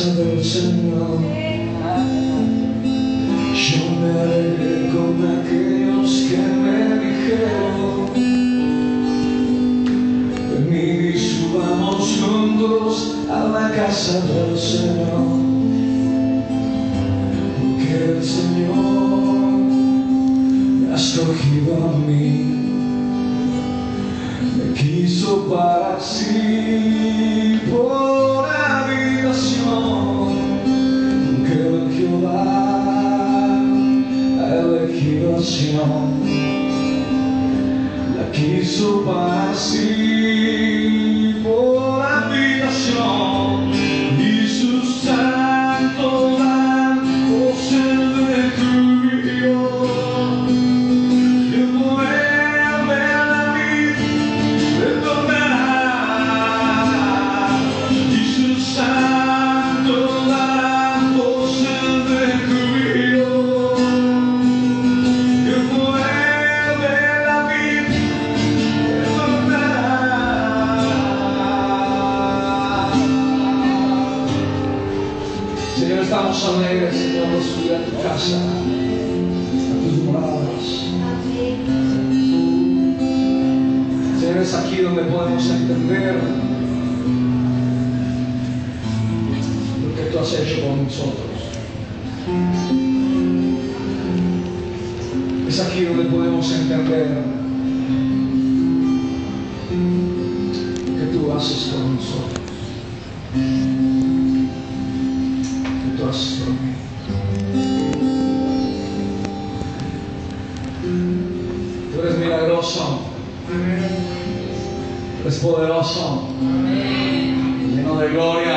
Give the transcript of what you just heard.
casa del Señor. Yo me alegré con aquellos que me dijeron: venid y subamos juntos a la casa del Señor, porque el Señor me ha escogido a mí, me quiso para sí por habitación, que Jehová ha elegido a Sion, la quiso para sí por habitación, y sus santos bancos se alegres, Señor, los subir a tu casa, a tus moradas. Señor, es aquí donde podemos entender lo que tú has hecho con nosotros. Es aquí donde podemos entender lo que tú haces con nosotros. Tú eres milagroso, eres poderoso, lleno de gloria.